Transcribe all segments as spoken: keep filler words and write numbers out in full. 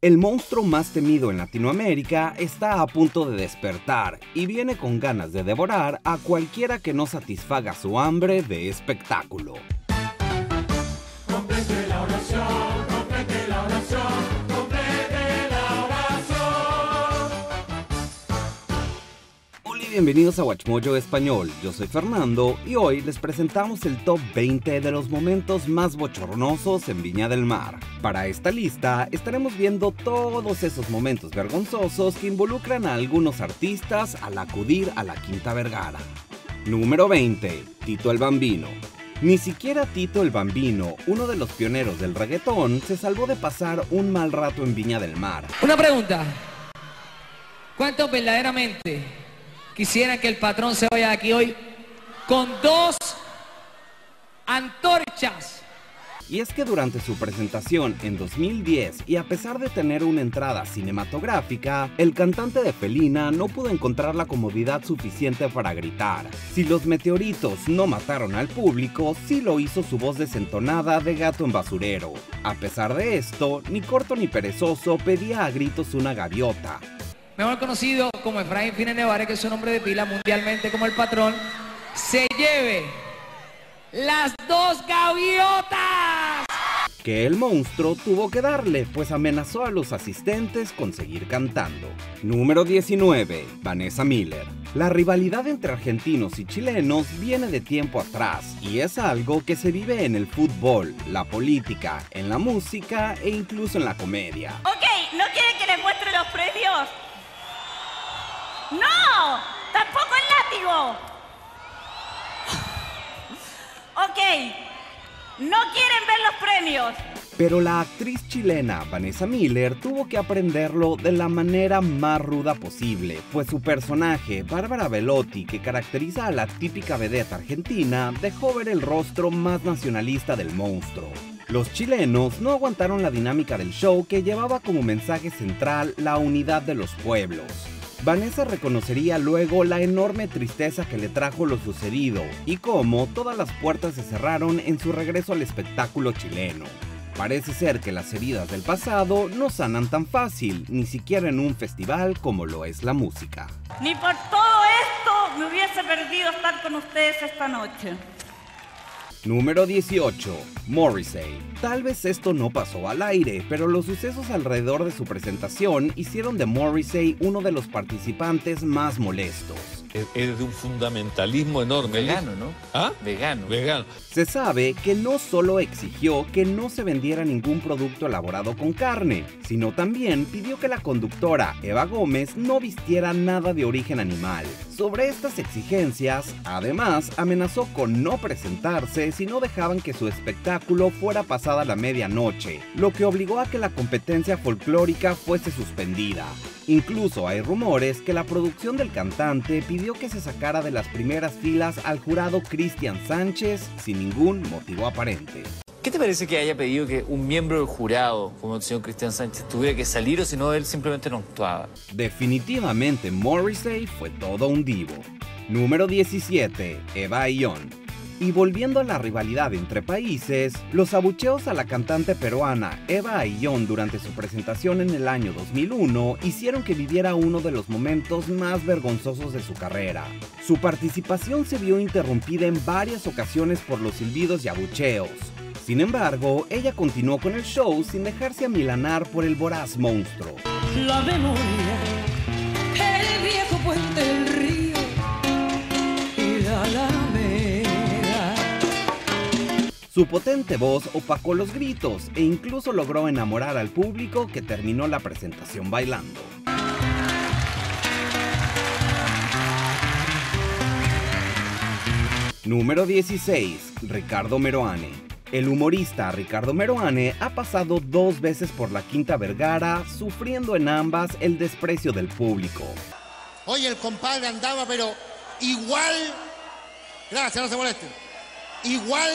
El monstruo más temido en Latinoamérica está a punto de despertar y viene con ganas de devorar a cualquiera que no satisfaga su hambre de espectáculo. Complete la oración, complete la oración, complete la oración. Hola y bienvenidos a Watchmojo Español, yo soy Fernando y hoy les presentamos el top veinte de los momentos más bochornosos en Viña del Mar. Para esta lista estaremos viendo todos esos momentos vergonzosos que involucran a algunos artistas al acudir a la Quinta Vergara. Número veinte. Tito el Bambino. Ni siquiera Tito el Bambino, uno de los pioneros del reggaetón, se salvó de pasar un mal rato en Viña del Mar. Una pregunta. ¿Cuántos verdaderamente quisieran que el patrón se vaya de aquí hoy con dos antorchas? Y es que durante su presentación en dos mil diez, y a pesar de tener una entrada cinematográfica, el cantante de Felina no pudo encontrar la comodidad suficiente para gritar. Si los meteoritos no mataron al público, sí lo hizo su voz desentonada de gato en basurero. A pesar de esto, ni corto ni perezoso pedía a gritos una gaviota. Mejor conocido como Efraín Fine Nevare, que es su nombre de pila mundialmente como el patrón, se lleve las dos gaviotas que el monstruo tuvo que darle, pues amenazó a los asistentes con seguir cantando. Número diecinueve. Vanessa Miller. La rivalidad entre argentinos y chilenos viene de tiempo atrás y es algo que se vive en el fútbol, la política, en la música e incluso en la comedia. Ok, ¿no quieren que les muestre los premios? ¡No! ¡Tampoco el látigo! Ok, no quieren ver los premios. Pero la actriz chilena Vanessa Miller tuvo que aprenderlo de la manera más ruda posible, pues su personaje, Bárbara Bellotti, que caracteriza a la típica vedette argentina, dejó ver el rostro más nacionalista del monstruo. Los chilenos no aguantaron la dinámica del show que llevaba como mensaje central la unidad de los pueblos. Vanessa reconocería luego la enorme tristeza que le trajo lo sucedido y cómo todas las puertas se cerraron en su regreso al espectáculo chileno. Parece ser que las heridas del pasado no sanan tan fácil, ni siquiera en un festival como lo es la música. Ni por todo esto me hubiese perdido estar con ustedes esta noche. Número dieciocho. Morrissey. Tal vez esto no pasó al aire, pero los sucesos alrededor de su presentación hicieron de Morrissey uno de los participantes más molestos. Es, es de un fundamentalismo enorme. Vegano, ¿no? ¿Ah? Vegano. Vegano. Se sabe que no solo exigió que no se vendiera ningún producto elaborado con carne, sino también pidió que la conductora Eva Gómez no vistiera nada de origen animal. Sobre estas exigencias, además, amenazó con no presentarse si no dejaban que su espectáculo fuera pasada la medianoche, lo que obligó a que la competencia folclórica fuese suspendida. Incluso hay rumores que la producción del cantante pidió que se sacara de las primeras filas al jurado Cristian Sánchez sin ningún motivo aparente. ¿Qué te parece que haya pedido que un miembro del jurado, como el señor Cristian Sánchez, tuviera que salir o si no él simplemente no actuaba? Definitivamente Morrissey fue todo un divo. Número diecisiete. Eva Ayllón. Y volviendo a la rivalidad entre países, los abucheos a la cantante peruana Eva Ayllón durante su presentación en el año dos mil uno hicieron que viviera uno de los momentos más vergonzosos de su carrera. Su participación se vio interrumpida en varias ocasiones por los silbidos y abucheos. Sin embargo, ella continuó con el show sin dejarse amilanar por el voraz monstruo. La memoria, el viejo puente del río y la alameda. Su potente voz opacó los gritos e incluso logró enamorar al público que terminó la presentación bailando. Número dieciséis. Ricardo Meroane. El humorista Ricardo Meroane ha pasado dos veces por la Quinta Vergara, sufriendo en ambas el desprecio del público. Oye, el compadre andaba, pero igual... Gracias, no se molesten. Igual...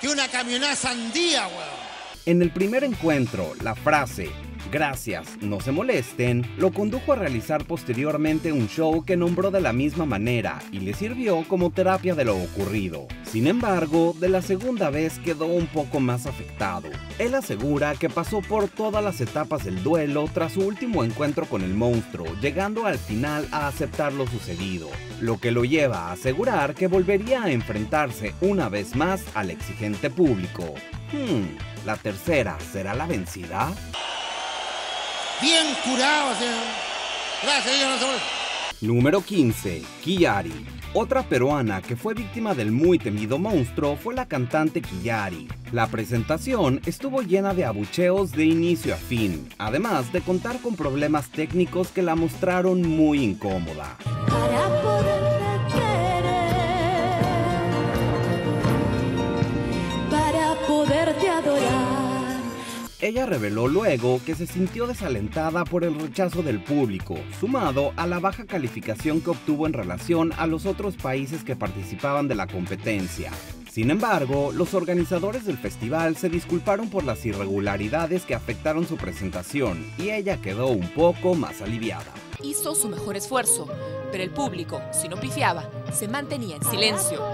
que una camionada sandía, weón. En el primer encuentro, la frase Gracias, no se molesten, lo condujo a realizar posteriormente un show que nombró de la misma manera y le sirvió como terapia de lo ocurrido. Sin embargo, de la segunda vez quedó un poco más afectado. Él asegura que pasó por todas las etapas del duelo tras su último encuentro con el monstruo, llegando al final a aceptar lo sucedido, lo que lo lleva a asegurar que volvería a enfrentarse una vez más al exigente público. Hmm, ¿la tercera será la vencida? Bien curado, señor. Gracias, señor. Número quince. Kiyari. Otra peruana que fue víctima del muy temido monstruo fue la cantante Kiyari. La presentación estuvo llena de abucheos de inicio a fin, además de contar con problemas técnicos que la mostraron muy incómoda. Para poderme querer, para poderte adorar. Ella reveló luego que se sintió desalentada por el rechazo del público, sumado a la baja calificación que obtuvo en relación a los otros países que participaban de la competencia. Sin embargo, los organizadores del festival se disculparon por las irregularidades que afectaron su presentación y ella quedó un poco más aliviada. Hizo su mejor esfuerzo, pero el público, si no pifiaba, se mantenía en silencio.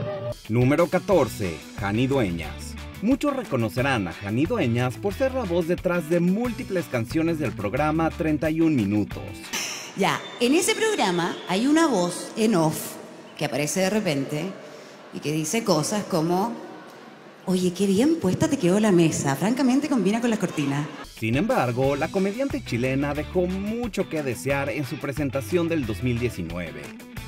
Número catorce. Jani Dueñas. Muchos reconocerán a Jani Dueñas por ser la voz detrás de múltiples canciones del programa treinta y un minutos. Ya, en ese programa hay una voz en off que aparece de repente y que dice cosas como: oye, qué bien puesta te quedó la mesa, francamente combina con las cortinas. Sin embargo, la comediante chilena dejó mucho que desear en su presentación del dos mil diecinueve.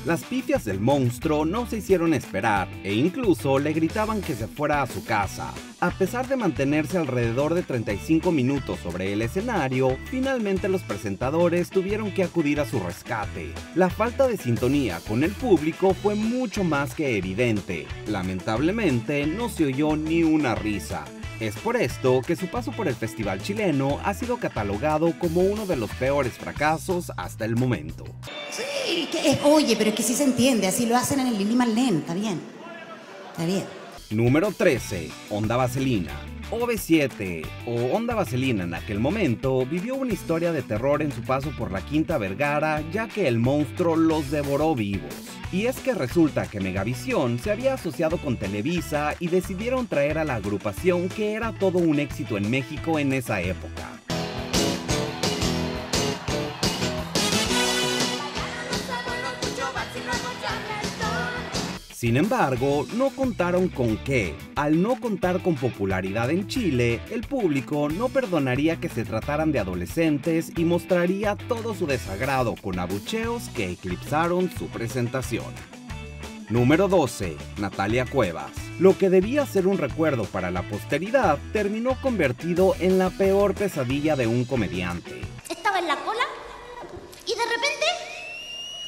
Las pifias del monstruo no se hicieron esperar e incluso le gritaban que se fuera a su casa. A pesar de mantenerse alrededor de treinta y cinco minutos sobre el escenario, finalmente los presentadores tuvieron que acudir a su rescate. La falta de sintonía con el público fue mucho más que evidente. Lamentablemente, no se oyó ni una risa. Es por esto que su paso por el festival chileno ha sido catalogado como uno de los peores fracasos hasta el momento. Sí, que es, oye, pero es que sí se entiende, así lo hacen en el Lili Marlene, está bien, está bien. Número trece. Onda Vaselina. O V siete, o Onda Vaselina en aquel momento, vivió una historia de terror en su paso por la Quinta Vergara, ya que el monstruo los devoró vivos. Y es que resulta que Megavisión se había asociado con Televisa y decidieron traer a la agrupación que era todo un éxito en México en esa época. Sin embargo, no contaron con que, al no contar con popularidad en Chile, el público no perdonaría que se trataran de adolescentes y mostraría todo su desagrado con abucheos que eclipsaron su presentación. Número doce. Natalia Cuevas. Lo que debía ser un recuerdo para la posteridad terminó convertido en la peor pesadilla de un comediante. Estaba en la cola y de repente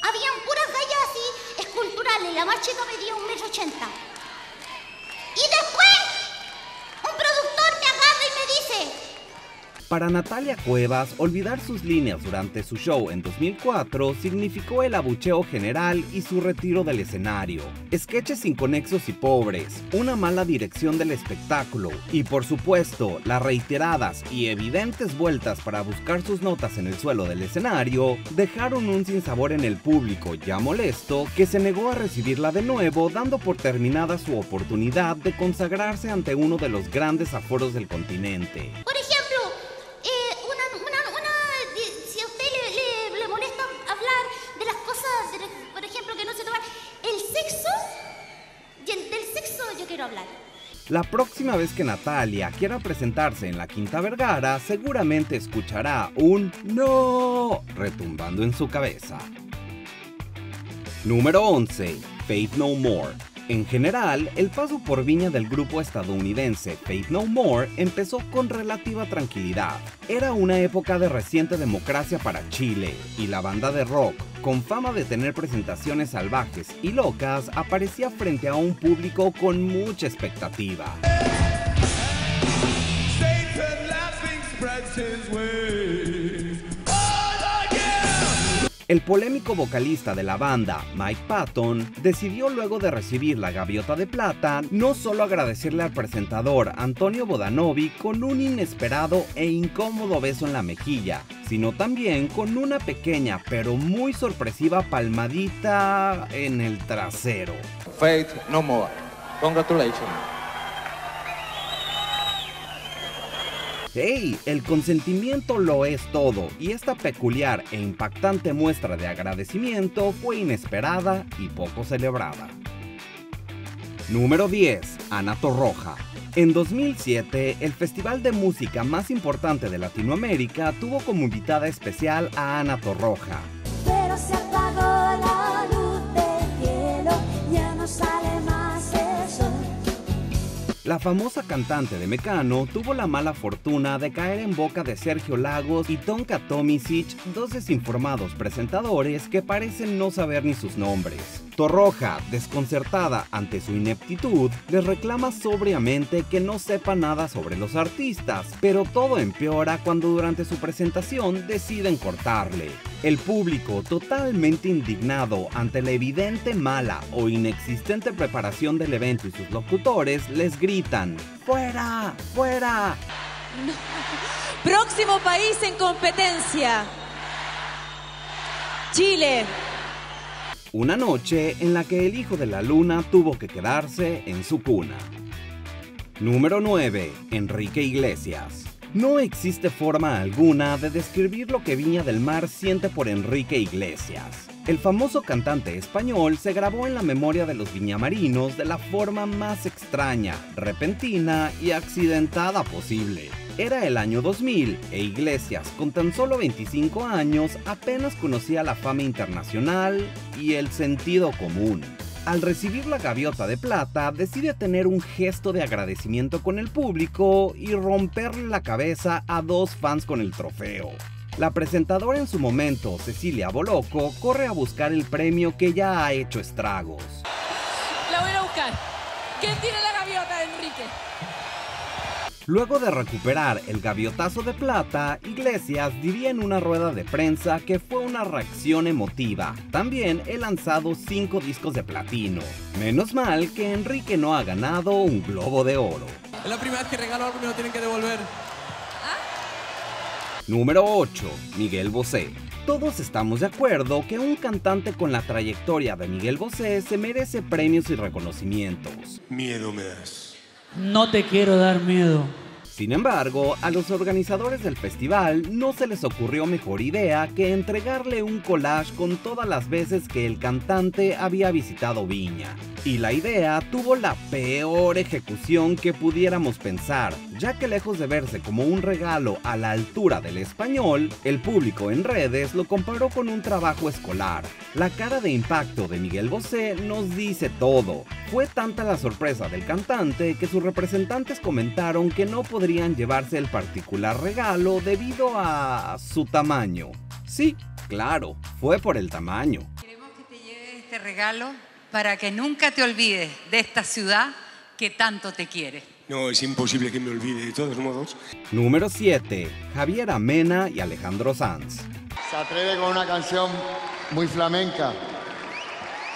habían puras gallas así. Culturales, la más chica medía un metro ochenta. Y después, un productor me agarra y me dice... Para Natalia Cuevas, olvidar sus líneas durante su show en dos mil cuatro significó el abucheo general y su retiro del escenario. Sketches inconexos y pobres, una mala dirección del espectáculo y, por supuesto, las reiteradas y evidentes vueltas para buscar sus notas en el suelo del escenario dejaron un sinsabor en el público ya molesto que se negó a recibirla de nuevo, dando por terminada su oportunidad de consagrarse ante uno de los grandes aforos del continente. Por ejemplo, hablar. La próxima vez que Natalia quiera presentarse en la Quinta Vergara, seguramente escuchará un no retumbando en su cabeza. Número once. Faith No More. En general, el paso por Viña del grupo estadounidense Faith No More empezó con relativa tranquilidad. Era una época de reciente democracia para Chile, y la banda de rock, con fama de tener presentaciones salvajes y locas, aparecía frente a un público con mucha expectativa. El polémico vocalista de la banda, Mike Patton, decidió luego de recibir la Gaviota de Plata, no solo agradecerle al presentador Antonio Bodanovi con un inesperado e incómodo beso en la mejilla, sino también con una pequeña pero muy sorpresiva palmadita en el trasero. Faith No More. Congratulations. ¡Hey! El consentimiento lo es todo, y esta peculiar e impactante muestra de agradecimiento fue inesperada y poco celebrada. Número diez. Ana Torroja. En dos mil siete, el festival de música más importante de Latinoamérica tuvo como invitada especial a Ana Torroja. Pero se apagó la luz del cielo, ya no sale más el sol. La famosa cantante de Mecano tuvo la mala fortuna de caer en boca de Sergio Lagos y Tonka Tomisic, dos desinformados presentadores que parecen no saber ni sus nombres. Torroja, desconcertada ante su ineptitud, les reclama sobriamente que no sepa nada sobre los artistas, pero todo empeora cuando durante su presentación deciden cortarle. El público, totalmente indignado ante la evidente mala o inexistente preparación del evento y sus locutores, les gritan: ¡fuera! ¡Fuera! No. Próximo país en competencia: Chile. Una noche en la que el hijo de la luna tuvo que quedarse en su cuna. Número nueve. Enrique Iglesias. No existe forma alguna de describir lo que Viña del Mar siente por Enrique Iglesias. El famoso cantante español se grabó en la memoria de los viñamarinos de la forma más extraña, repentina y accidentada posible. Era el año dos mil e Iglesias, con tan solo veinticinco años, apenas conocía la fama internacional y el sentido común. Al recibir la Gaviota de Plata, decide tener un gesto de agradecimiento con el público y romperle la cabeza a dos fans con el trofeo. La presentadora en su momento, Cecilia Bolocco, corre a buscar el premio que ya ha hecho estragos. La voy a buscar. ¿Quién tiene la gaviota de Enrique? Luego de recuperar el gaviotazo de plata, Iglesias diría en una rueda de prensa que fue una reacción emotiva. También he lanzado cinco discos de platino. Menos mal que Enrique no ha ganado un Globo de Oro. Es la primera vez que regalo algo y me lo tienen que devolver. ¿Ah? Número ocho. Miguel Bosé. Todos estamos de acuerdo que un cantante con la trayectoria de Miguel Bosé se merece premios y reconocimientos. Miedo me das. No te quiero dar miedo. Sin embargo, a los organizadores del festival no se les ocurrió mejor idea que entregarle un collage con todas las veces que el cantante había visitado Viña. Y la idea tuvo la peor ejecución que pudiéramos pensar, ya que lejos de verse como un regalo a la altura del español, el público en redes lo comparó con un trabajo escolar. La cara de impacto de Miguel Bosé nos dice todo. Fue tanta la sorpresa del cantante que sus representantes comentaron que no podrían llevarse el particular regalo debido a su tamaño. Sí, claro, fue por el tamaño. Queremos que te lleves este regalo para que nunca te olvides de esta ciudad que tanto te quiere. No, es imposible que me olvide, de todos modos. Número siete. Javiera Mena y Alejandro Sanz. Se atreve con una canción muy flamenca,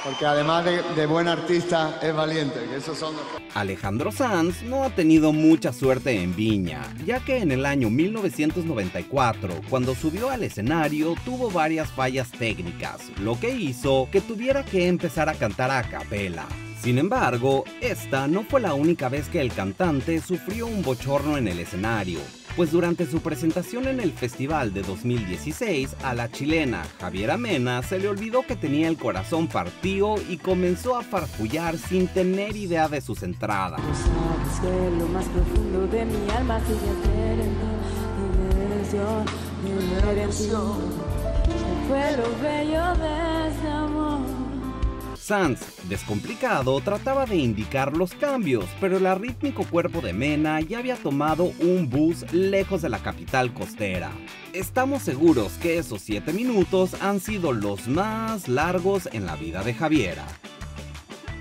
porque además de, de buen artista, es valiente. Esos son los... Alejandro Sanz no ha tenido mucha suerte en Viña, ya que en el año mil novecientos noventa y cuatro, cuando subió al escenario, tuvo varias fallas técnicas, lo que hizo que tuviera que empezar a cantar a capela. Sin embargo, esta no fue la única vez que el cantante sufrió un bochorno en el escenario, pues durante su presentación en el festival de dos mil dieciséis, a la chilena Javiera Mena se le olvidó que tenía el corazón partido y comenzó a farfullar sin tener idea de sus entradas. Sanz, descomplicado, trataba de indicar los cambios, pero el arrítmico cuerpo de Mena ya había tomado un bus lejos de la capital costera. Estamos seguros que esos siete minutos han sido los más largos en la vida de Javiera.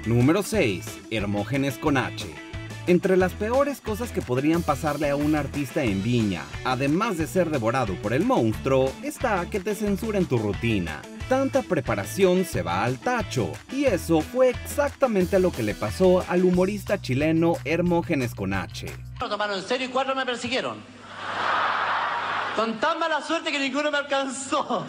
Número seis. Hermógenes con H. Entre las peores cosas que podrían pasarle a un artista en Viña, además de ser devorado por el monstruo, está que te censuren tu rutina. tanta preparación se va al tacho, y eso fue exactamente lo que le pasó al humorista chileno Hermógenes con H. Lo tomaron en serio y cuatro me persiguieron. Con tan mala suerte que ninguno me alcanzó.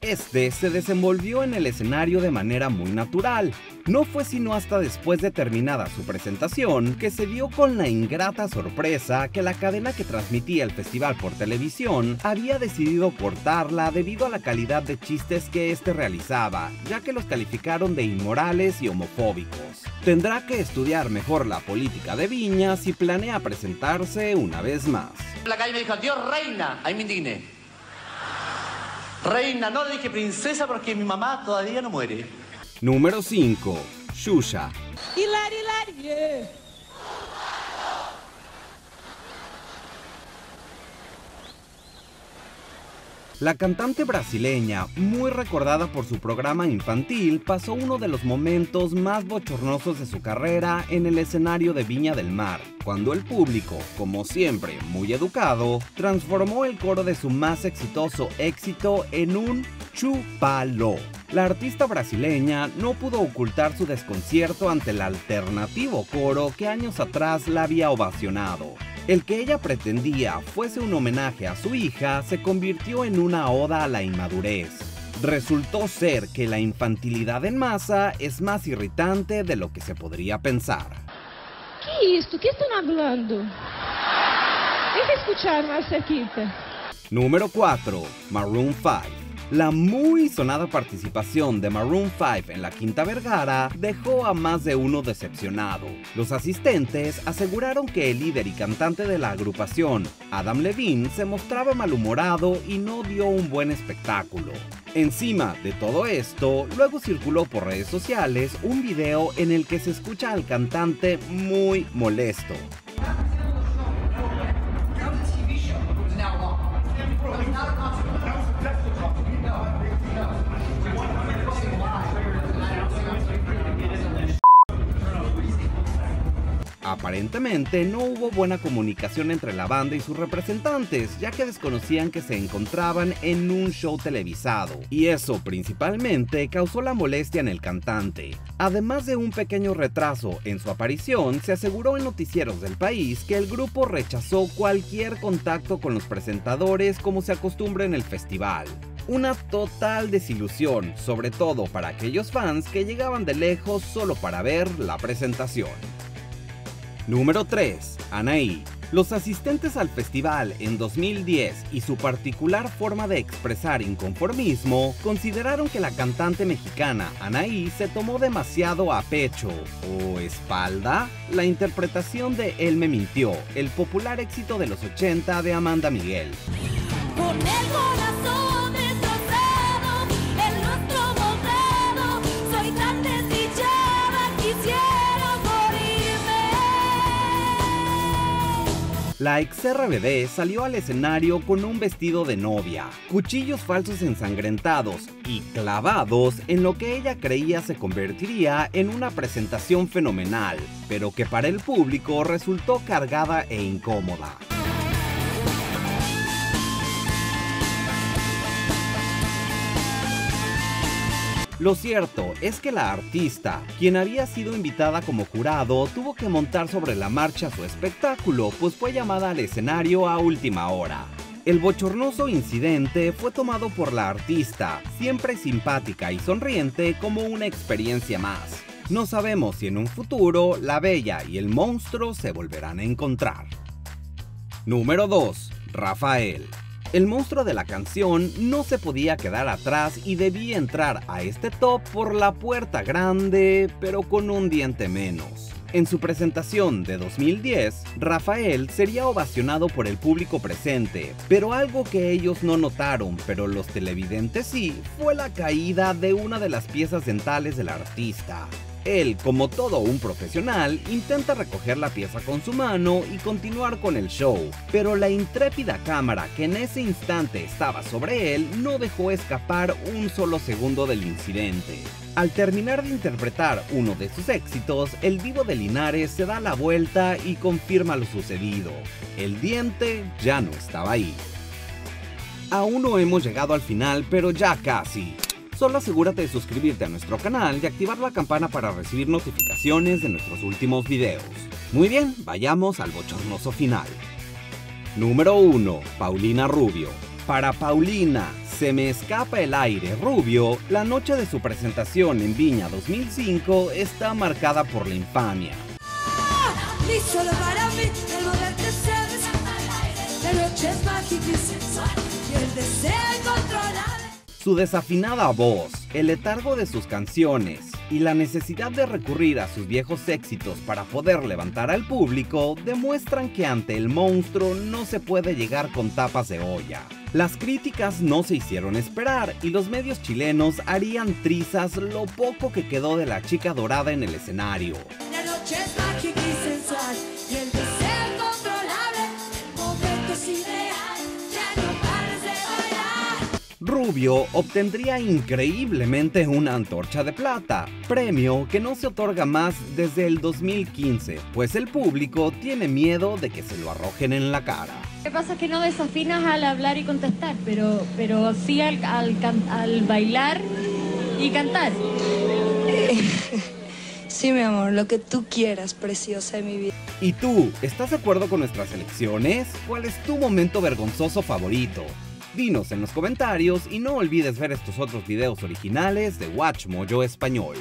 Este se desenvolvió en el escenario de manera muy natural. No fue sino hasta después de terminada su presentación que se dio con la ingrata sorpresa que la cadena que transmitía el festival por televisión había decidido cortarla debido a la calidad de chistes que este realizaba, ya que los calificaron de inmorales y homofóbicos. Tendrá que estudiar mejor la política de Viña si planea presentarse una vez más. La calle me dijo, Dios reina, ahí me indigné. Reina, no le dije princesa porque mi mamá todavía no muere. Número cinco. Xuxa. Hilari, hilari, yeah. La cantante brasileña, muy recordada por su programa infantil, pasó uno de los momentos más bochornosos de su carrera en el escenario de Viña del Mar, cuando el público, como siempre muy educado, transformó el coro de su más exitoso éxito en un chúpalo. La artista brasileña no pudo ocultar su desconcierto ante el alternativo coro que años atrás la había ovacionado. El que ella pretendía fuese un homenaje a su hija se convirtió en una oda a la inmadurez. Resultó ser que la infantilidad en masa es más irritante de lo que se podría pensar. ¿Qué es esto? ¿Qué están hablando? Deja escuchar más cerquita. Número cuatro. Maroon cinco. La muy sonada participación de Maroon cinco en la Quinta Vergara dejó a más de uno decepcionado. Los asistentes aseguraron que el líder y cantante de la agrupación, Adam Levine, se mostraba malhumorado y no dio un buen espectáculo. Encima de todo esto, luego circuló por redes sociales un video en el que se escucha al cantante muy molesto. Aparentemente no hubo buena comunicación entre la banda y sus representantes, ya que desconocían que se encontraban en un show televisado, y eso principalmente causó la molestia en el cantante. Además de un pequeño retraso en su aparición, se aseguró en noticieros del país que el grupo rechazó cualquier contacto con los presentadores como se acostumbra en el festival. Una total desilusión, sobre todo para aquellos fans que llegaban de lejos solo para ver la presentación. Número tres. Anahí. Los asistentes al festival en dos mil diez y su particular forma de expresar inconformismo consideraron que la cantante mexicana Anahí se tomó demasiado a pecho o espalda la interpretación de Él me mintió, el popular éxito de los ochenta de Amanda Miguel. Con el corazón destrozado, el rostro volteado, soy tan desdichada, quisiera. La ex R B D salió al escenario con un vestido de novia, cuchillos falsos ensangrentados y clavados en lo que ella creía se convertiría en una presentación fenomenal, pero que para el público resultó cargada e incómoda. Lo cierto es que la artista, quien había sido invitada como jurado, tuvo que montar sobre la marcha su espectáculo, pues fue llamada al escenario a última hora. El bochornoso incidente fue tomado por la artista, siempre simpática y sonriente, como una experiencia más. No sabemos si en un futuro la bella y el monstruo se volverán a encontrar. Número dos. Rafael. El monstruo de la canción no se podía quedar atrás y debía entrar a este top por la puerta grande, pero con un diente menos. En su presentación de dos mil diez, Rafael sería ovacionado por el público presente, pero algo que ellos no notaron, pero los televidentes sí, fue la caída de una de las piezas dentales del artista. Él, como todo un profesional, intenta recoger la pieza con su mano y continuar con el show, pero la intrépida cámara que en ese instante estaba sobre él no dejó escapar un solo segundo del incidente. Al terminar de interpretar uno de sus éxitos, el divo de Linares se da la vuelta y confirma lo sucedido. El diente ya no estaba ahí. Aún no hemos llegado al final, pero ya casi. Solo asegúrate de suscribirte a nuestro canal y activar la campana para recibir notificaciones de nuestros últimos videos. Muy bien, vayamos al bochornoso final. Número uno. Paulina Rubio. Para Paulina, se me escapa el aire, Rubio, la noche de su presentación en Viña dos mil cinco está marcada por la infamia. Su desafinada voz, el letargo de sus canciones y la necesidad de recurrir a sus viejos éxitos para poder levantar al público demuestran que ante el monstruo no se puede llegar con tapas de olla. Las críticas no se hicieron esperar y los medios chilenos harían trizas lo poco que quedó de la chica dorada en el escenario. La noche es mágica y sensual, y el deseo incontrolable, el momento es ideal, ya no pares de bailar. Rubio obtendría increíblemente una antorcha de plata, premio que no se otorga más desde el dos mil quince, pues el público tiene miedo de que se lo arrojen en la cara. Lo que pasa es que no desafinas al hablar y contestar, pero, pero sí al, al, al bailar y cantar. Sí, mi amor, lo que tú quieras, preciosa de mi vida. ¿Y tú, estás de acuerdo con nuestras elecciones? ¿Cuál es tu momento vergonzoso favorito? Dinos en los comentarios y no olvides ver estos otros videos originales de Watchmojo Español.